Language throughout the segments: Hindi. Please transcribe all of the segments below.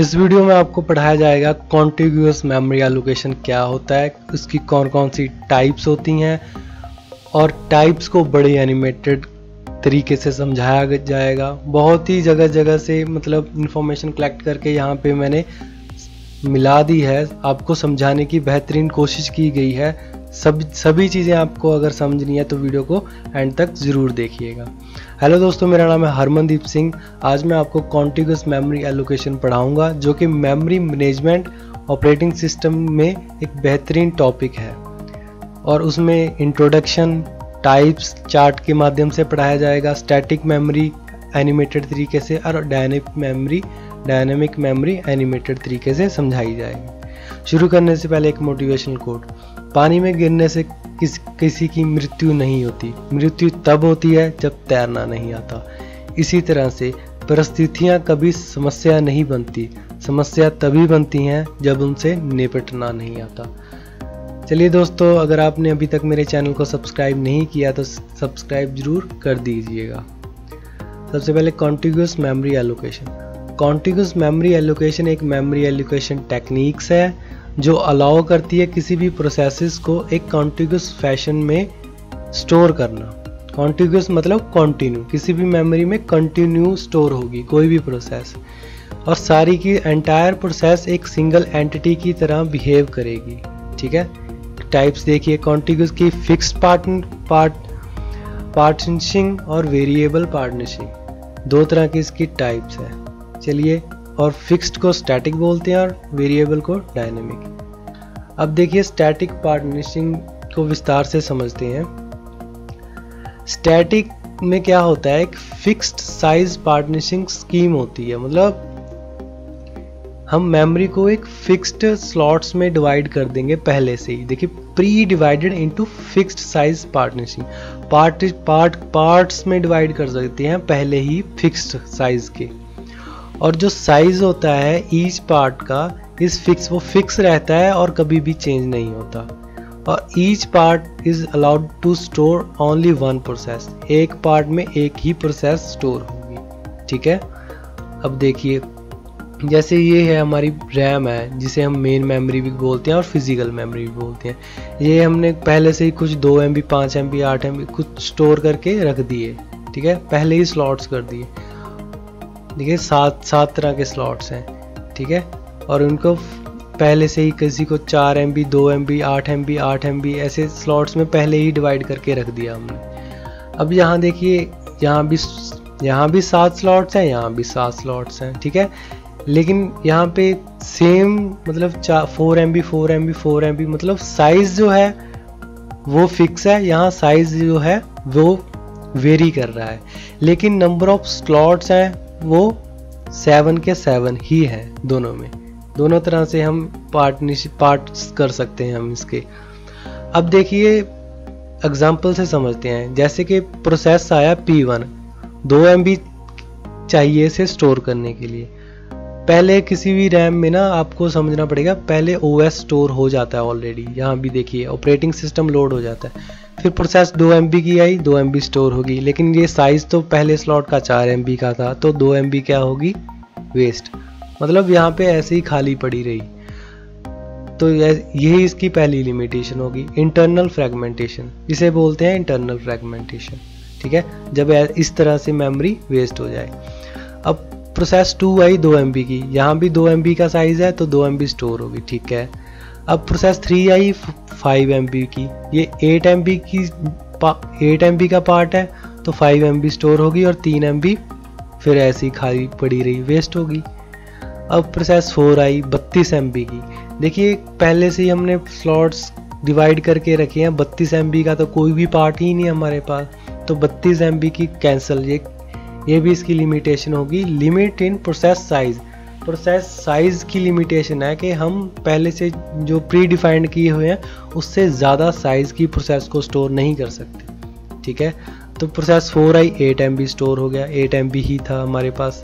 इस वीडियो में आपको पढ़ाया जाएगा कॉन्टिग्यूअस मेमोरी एलोकेशन क्या होता है, उसकी कौन कौन सी टाइप्स होती हैं और टाइप्स को बड़े एनिमेटेड तरीके से समझाया जाएगा। बहुत ही जगह जगह से मतलब इन्फॉर्मेशन कलेक्ट करके यहाँ पे मैंने मिला दी है, आपको समझाने की बेहतरीन कोशिश की गई है। सभी चीज़ें आपको अगर समझनी है तो वीडियो को एंड तक ज़रूर देखिएगा। हेलो दोस्तों, मेरा नाम है हरमनदीप सिंह। आज मैं आपको कॉन्टिग्यूअस मेमोरी एलोकेशन पढ़ाऊंगा, जो कि मेमोरी मैनेजमेंट ऑपरेटिंग सिस्टम में एक बेहतरीन टॉपिक है और उसमें इंट्रोडक्शन, टाइप्स चार्ट के माध्यम से पढ़ाया जाएगा, स्टैटिक मेमोरी एनिमेटेड तरीके से और डायनेमिक मेमोरी एनिमेटेड तरीके से समझाई जाएगी। शुरू करने से पहले एक मोटिवेशनल कोट, पानी में गिरने से किसी की मृत्यु नहीं होती, मृत्यु तब होती है जब तैरना नहीं आता। इसी तरह से परिस्थितियाँ कभी समस्या नहीं बनती, समस्या तभी बनती हैं जब उनसे निपटना नहीं आता। चलिए दोस्तों, अगर आपने अभी तक मेरे चैनल को सब्सक्राइब नहीं किया तो सब्सक्राइब जरूर कर दीजिएगा। सबसे पहले contiguous memory allocation. Contiguous memory allocation एक मेमोरी एलोकेशन टेक्निक्स है जो अलाउ करती है किसी भी प्रोसेसेस को एक कॉन्टिग्यूअस फैशन में स्टोर करना। कॉन्टिग्यूअस मतलब कॉन्टिन्यू, किसी भी मेमोरी में कंटिन्यू स्टोर होगी कोई भी प्रोसेस और सारी की एंटायर प्रोसेस एक सिंगल एंटिटी की तरह बिहेव करेगी। ठीक है, टाइप्स देखिए। कॉन्टिग्यूअस की फिक्स्ड पार्टनरशिप और वेरिएबल पार्टनरशिप, दो तरह की इसकी टाइप्स है। चलिए, और फिक्स्ड को स्टैटिक बोलते हैं और वेरिएबल को डायनेमिक। अब देखिए स्टैटिक पार्टनरशिप को विस्तार से समझते हैं। स्टैटिक में क्या होता है, एक फिक्स्ड साइज पार्टनरशिप स्कीम होती है, मतलब हम मेमोरी को एक फिक्स्ड स्लॉट्स में डिवाइड कर देंगे पहले से ही। देखिए, pre divided into fixed size partnership, parts में डिवाइड कर सकते हैं पहले ही फिक्स्ड साइज के, और जो साइज होता है ईच पार्ट का इज फिक्स, वो फिक्स रहता है और कभी भी चेंज नहीं होता। और each part is allowed to store only one process, एक पार्ट में एक ही प्रोसेस स्टोर होगी। ठीक है, अब देखिए जैसे ये है हमारी रैम है, जिसे हम मेन मेमोरी भी बोलते हैं और फिजिकल मेमोरी भी बोलते हैं। ये हमने पहले से ही कुछ 2 MB, 5 MB, 8 MB कुछ स्टोर करके रख दिए। ठीक है, पहले ही स्लॉट्स कर दिए। देखिए सात तरह के स्लॉट्स हैं। ठीक है, और उनको पहले से ही किसी को 4 MB, 2 MB, 8 MB, 8 MB ऐसे स्लॉट्स में पहले ही डिवाइड करके रख दिया हमने। अब यहाँ देखिए, यहाँ भी 7 स्लॉट्स हैं, यहाँ भी 7 स्लॉट्स हैं। ठीक है, लेकिन यहाँ पे सेम मतलब 4 MB, 4 MB, 4 MB मतलब साइज़ जो है वो फिक्स है, यहाँ साइज़ जो है वो वेरी कर रहा है, लेकिन नंबर ऑफ स्लॉट्स हैं वो 7 के 7 ही है दोनों में। दोनों तरह से हम पार्ट्स कर सकते हैं हम इसके। अब देखिए एग्जाम्पल से समझते हैं। जैसे कि प्रोसेस आया P1, 2 MB चाहिए इसे स्टोर करने के लिए। पहले किसी भी रैम में ना आपको समझना पड़ेगा, पहले OS स्टोर हो जाता है ऑलरेडी, यहाँ भी देखिए ऑपरेटिंग सिस्टम लोड हो जाता है, फिर प्रोसेस 2 MB की आई, 2 MB स्टोर होगी, लेकिन ये साइज़ तो पहले स्लॉट का 4 MB का था, तो 2 MB क्या होगी वेस्ट, मतलब यहाँ पे ऐसे ही खाली पड़ी रही। तो यही इसकी पहली लिमिटेशन होगी। इंटरनल फ्रेगमेंटेशन, इसे बोलते हैं इंटरनल फ्रेगमेंटेशन। ठीक है, जब इस तरह से मेमोरी वेस्ट हो जाए। अब प्रोसेस 2 आई 2 MB की, यहाँ भी 2 MB का साइज़ है तो 2 MB स्टोर होगी। ठीक है, अब प्रोसेस 3 आई 5 MB की, ये 8 MB का पार्ट है तो 5 MB स्टोर होगी और 3 MB फिर ऐसी खाली पड़ी रही, वेस्ट होगी। अब प्रोसेस 4 आई 32 MB की, देखिए पहले से ही हमने स्लॉट्स डिवाइड करके रखे हैं, 32 MB का तो कोई भी पार्ट ही नहीं है हमारे पास, तो 32 MB की कैंसिल। ये भी इसकी लिमिटेशन होगी। Limit in process size, process size की लिमिटेशन है कि हम पहले से जो प्री डिफाइंड किए हुए हैं उससे ज़्यादा साइज़ की प्रोसेस को स्टोर नहीं कर सकते। ठीक है, तो प्रोसेस 4 आई 8 MB स्टोर हो गया, 8 MB ही था हमारे पास,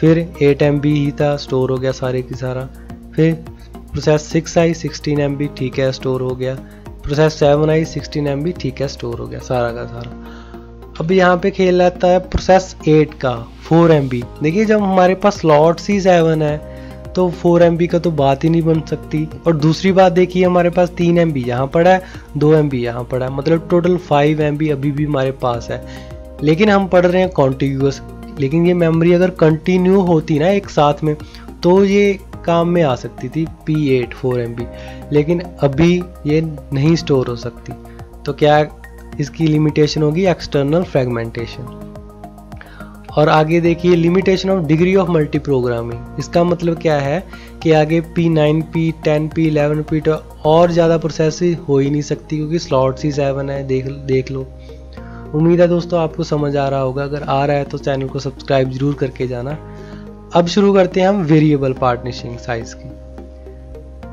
फिर 8 MB ही था स्टोर हो गया सारे की सारा। फिर प्रोसेस 6 आई 16 MB, ठीक है स्टोर हो गया। प्रोसेस 7 आई 16 MB, ठीक है स्टोर हो गया सारा का सारा। अब यहाँ पे खेल आता है प्रोसेस 8 का 4 MB, देखिए जब हमारे पास स्लॉट्स ही 7 है तो 4 MB का तो बात ही नहीं बन सकती। और दूसरी बात देखिए, हमारे पास 3 MB यहाँ पड़ा है, 2 MB यहाँ पड़ा है, मतलब टोटल 5 MB अभी भी हमारे पास है। लेकिन हम पढ़ रहे हैं कॉन्टिन्यूस, लेकिन ये मेमोरी अगर कंटिन्यू होती ना एक साथ में तो ये काम में आ सकती थी P8 4 MB, लेकिन अभी ये नहीं स्टोर हो सकती। तो क्या इसकी लिमिटेशन होगी? External fragmentation. और आगे देखिए limitation of degree of multi programming. इसका मतलब क्या है कि आगे P9 P10 P11 P12 और ज़्यादा प्रोसेस हो ही नहीं सकती, क्योंकि स्लॉट्स ही 7 है। देख लो। उम्मीद है दोस्तों आपको समझ आ रहा होगा, अगर आ रहा है तो चैनल को सब्सक्राइब जरूर करके जाना। अब शुरू करते हैं हम वेरिएबल पार्टनिशिंग साइज की।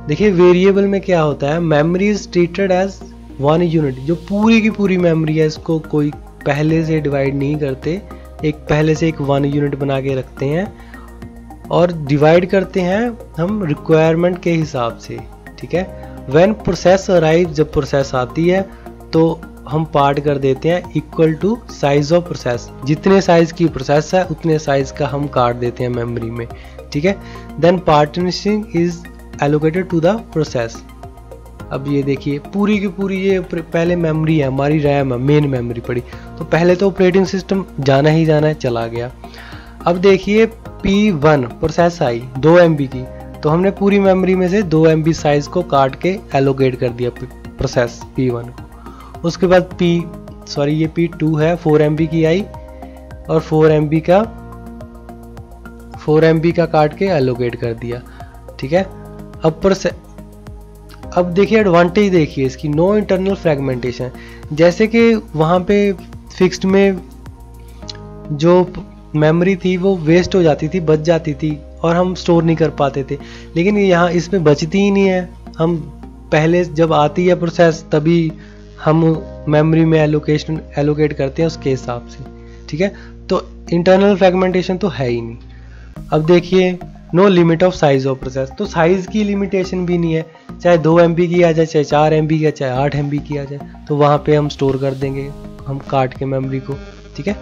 देखिए वेरिएबल में क्या होता है, memory is treated as one unit. जो पूरी की पूरी मेमोरी है इसको कोई पहले से डिवाइड नहीं करते, एक पहले से एक वन यूनिट बना के रखते हैं और डिवाइड करते हैं हम रिक्वायरमेंट के हिसाब से, ठीक है। व्हेन प्रोसेस अराइव, जब प्रोसेस आती है तो हम पार्ट कर देते हैं equal to size of process. जितने साइज की प्रोसेस है उतने साइज का हम काट देते हैं मेमोरी में, ठीक है। Then partitioning is allocated to the process. अब ये देखिए पूरी की पूरी ये पहले मेमोरी है हमारी, रैम है, मेन मेमोरी पड़ी, तो पहले तो ऑपरेटिंग सिस्टम जाना ही जाना है, चला गया। अब देखिए P1 प्रोसेस आई 2 MB की, तो हमने पूरी मेमोरी में से 2 MB साइज को काट के एलोकेट कर दिया प्रोसेस P1 को। उसके बाद ये P2 है 4 MB की आई और 4 MB का काट के एलोकेट कर दिया, ठीक है। अब देखिए एडवांटेज देखिए इसकी, नो इंटरनल फ्रेगमेंटेशन। जैसे कि वहाँ पे फिक्स्ड में जो मेमोरी थी वो वेस्ट हो जाती थी, बच जाती थी और हम स्टोर नहीं कर पाते थे, लेकिन यहाँ इसमें बचती ही नहीं है। हम पहले जब आती है प्रोसेस तभी हम मेमोरी में एलोकेट करते हैं उसके हिसाब से, ठीक है। तो इंटरनल फ्रेगमेंटेशन तो है ही नहीं। अब देखिए no limit of size of process, तो साइज की लिमिटेशन भी नहीं है, चाहे 2 MB की आ जाए, चाहे 4 MB की आ जाए, 8 MB की आ जाए, तो वहाँ पे हम स्टोर कर देंगे हम काट के मेमोरी को, ठीक है।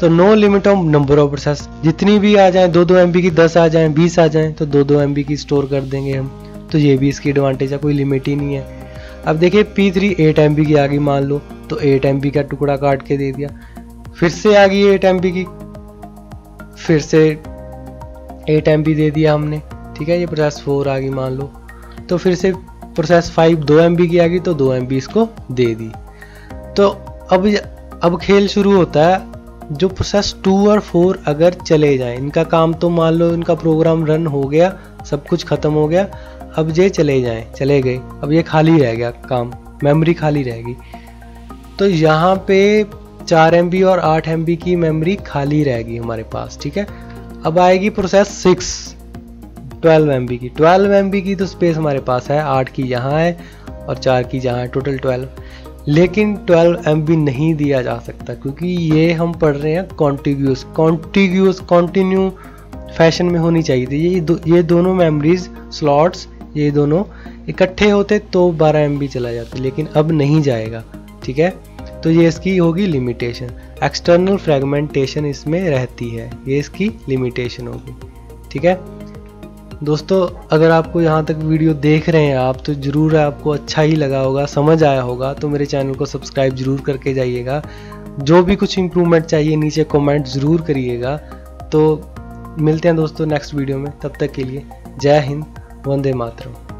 तो no limit of number of process, जितनी भी आ जाए 2 MB की 10 आ जाए, 20 आ जाए, तो 2 MB की स्टोर कर देंगे हम। तो ये भी इसकी एडवांटेज है, कोई लिमिट ही नहीं है। अब देखिए P3 8 MB की आ गई मान लो, तो 8 MB का टुकड़ा काट के दे दिया। फिर से आ गई 8 MB की, फिर से 8 MB दे दिया हमने, ठीक है। ये प्रोसेस 4 आ गई मान लो, तो फिर से प्रोसेस 5 2 MB की आ गई, तो 2 MB इसको दे दी। तो अब खेल शुरू होता है। जो प्रोसेस 2 और 4 अगर चले जाएं, इनका काम तो मान लो इनका प्रोग्राम रन हो गया, सब कुछ ख़त्म हो गया, अब ये चले गए, अब ये खाली रह गया काम, मेमोरी खाली रहेगी। तो यहाँ पे 4 MB और 8 MB की मेमोरी खाली रहेगी हमारे पास, ठीक है। अब आएगी प्रोसेस 6 12 MB की, 12 MB की तो स्पेस हमारे पास है, 8 की यहाँ है और 4 की यहाँ है, टोटल 12। लेकिन 12 MB नहीं दिया जा सकता, क्योंकि ये हम पढ़ रहे हैं कॉन्टिन्यू फैशन में होनी चाहिए थी। ये दोनों मेमोरीज स्लॉट्स ये दोनों इकट्ठे होते तो 12 MB चला जाता, लेकिन अब नहीं जाएगा, ठीक है। तो ये इसकी होगी लिमिटेशन, एक्सटर्नल फ्रेगमेंटेशन इसमें रहती है, ये इसकी लिमिटेशन होगी, ठीक है। दोस्तों अगर आपको यहाँ तक वीडियो देख रहे हैं आप तो ज़रूर आपको अच्छा ही लगा होगा, समझ आया होगा, तो मेरे चैनल को सब्सक्राइब ज़रूर करके जाइएगा। जो भी कुछ इम्प्रूवमेंट चाहिए नीचे कमेंट ज़रूर करिएगा। तो मिलते हैं दोस्तों नेक्स्ट वीडियो में, तब तक के लिए जय हिंद, वंदे मातरम।